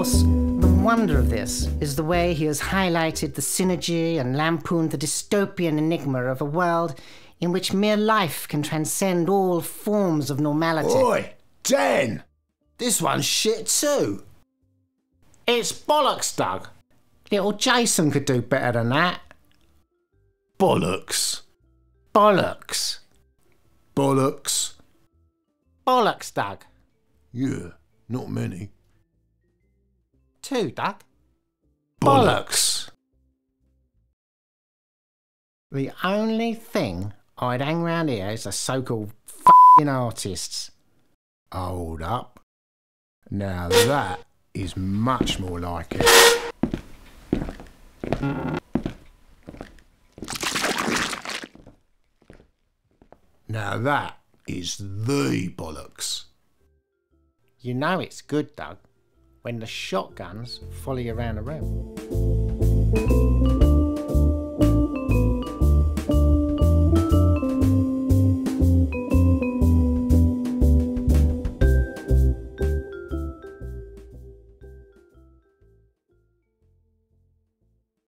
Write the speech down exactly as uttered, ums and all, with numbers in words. course, the wonder of this is the way he has highlighted the synergy and lampooned the dystopian enigma of a world in which mere life can transcend all forms of normality. Oi, Dan! This one's shit too. It's bollocks, Doug. Little Jason could do better than that. Bollocks. Bollocks. Bollocks. Bollocks, Doug. Yeah, not many. Two, Doug. Bollocks. Bollocks. The only thing I'd hang round here is the so-called f***ing artists. Hold up. Now that is much more like it. Now that is the bollocks. You know it's good, Doug, when the shotguns follow you around the room.